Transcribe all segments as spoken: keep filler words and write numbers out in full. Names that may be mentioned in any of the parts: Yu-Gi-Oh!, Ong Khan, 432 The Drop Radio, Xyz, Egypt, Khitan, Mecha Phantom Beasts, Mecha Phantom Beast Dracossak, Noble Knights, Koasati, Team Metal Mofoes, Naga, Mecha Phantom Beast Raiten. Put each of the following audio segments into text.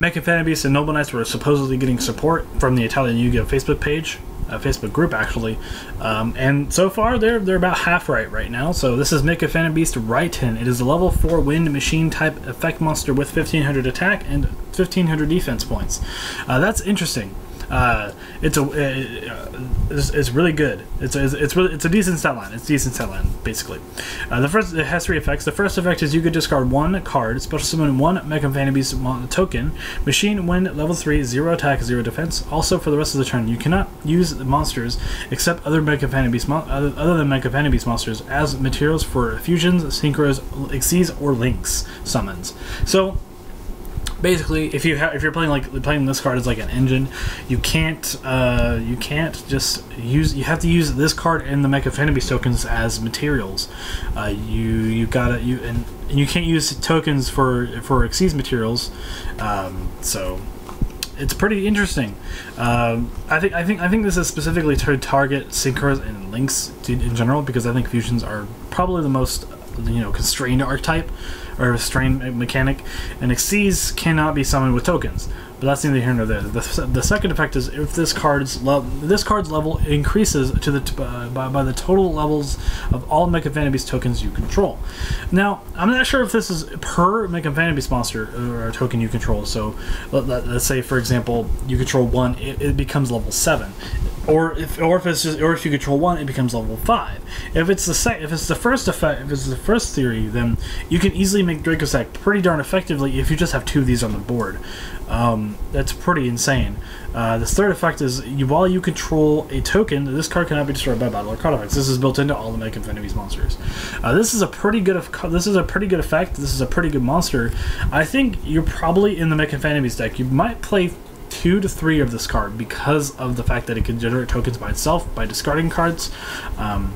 Mecha Phantom Beast and Noble Knights were supposedly getting support from the Italian Yu-Gi-Oh! Facebook page, uh, Facebook group actually, um, and so far they're they're about half right right now. So this is Mecha Phantom Beast Raiten. It is a level four wind machine type effect monster with fifteen hundred attack and fifteen hundred defense points. Uh, that's interesting. Uh, it's a uh, it's, it's really good. It's it's it's, really, it's a decent stat line. It's a decent stat line basically. Uh, the first it has three effects. The first effect is you could discard one card, special summon one Mecha Phantom Beast token, machine wind level three, zero attack, zero defense. Also for the rest of the turn, you cannot use the monsters except other Mecha Phantom Beast mon other, other than Mecha Phantom Beast monsters as materials for fusions, synchros, exes, or links summons. So. Basically, if you have, if you're playing like playing this card as like an engine, you can't uh, you can't just use. You have to use this card and the Mecha Phantom Beast tokens as materials. Uh, you you gotta you and you can't use tokens for for Xyz materials. Um, so it's pretty interesting. Um, I think I think I think this is specifically to target synchros and links to, in general, because I think fusions are probably the most you know constrained archetype. Or a strain mechanic, and Xyz cannot be summoned with tokens. But that's neither here nor there. The, the second effect is if this card's level, this card's level increases to the t uh, by, by the total levels of all Mecha Phantom Beast tokens you control. Now, I'm not sure if this is per Mecha Phantom Beast monster or token you control. So let, let, let's say, for example, you control one, it, it becomes level seven, or if or if it's just, or if you control one, it becomes level five. If it's the sec if it's the first effect, if it's the first theory, then you can easily make Dracossak pretty darn effectively if you just have two of these on the board. Um, That's pretty insane. Uh, this third effect is you, while you control a token, this card cannot be destroyed by battle or card effects. This is built into all the Mecha Phantom Beast monsters. Uh, this is a pretty good. This is a pretty good effect. This is a pretty good monster. I think you're probably in the Mecha Phantom Beast deck. You might play two to three of this card because of the fact that it can generate tokens by itself by discarding cards. Um,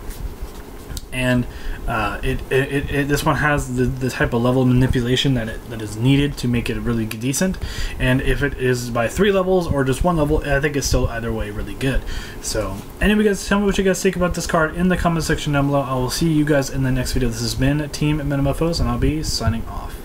And uh, it, it, it this one has the, the type of level manipulation that it, that is needed to make it really decent. And if it is by three levels or just one level, I think it's still either way really good. So anyway, guys, tell me what you guys think about this card in the comment section down below. I will see you guys in the next video. This has been Team Metal Mofoes, and I'll be signing off.